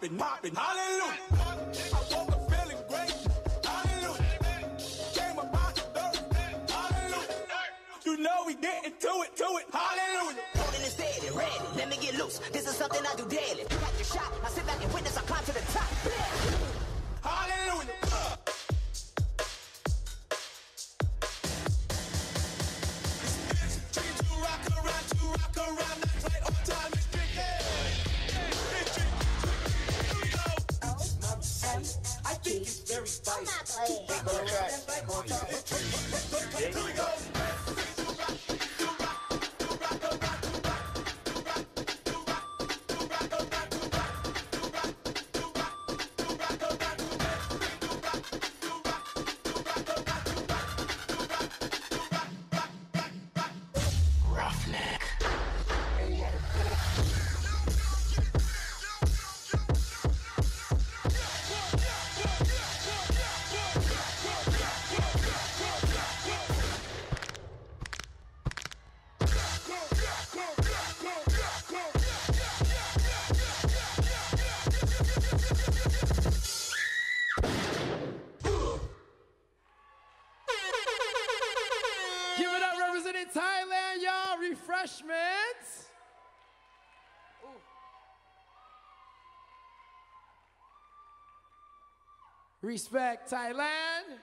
popping, popping, hallelujah. I woke up feeling great, hallelujah. Came up out the dirt, hallelujah. You know we getting to it, hallelujah. Holding it steady, ready, let me get loose. This is something I do daily. You like your shot, I sit back and witness, I climb to the top. Hallelujah. Thailand, y'all, Refreshment. Ooh. Respect Thailand.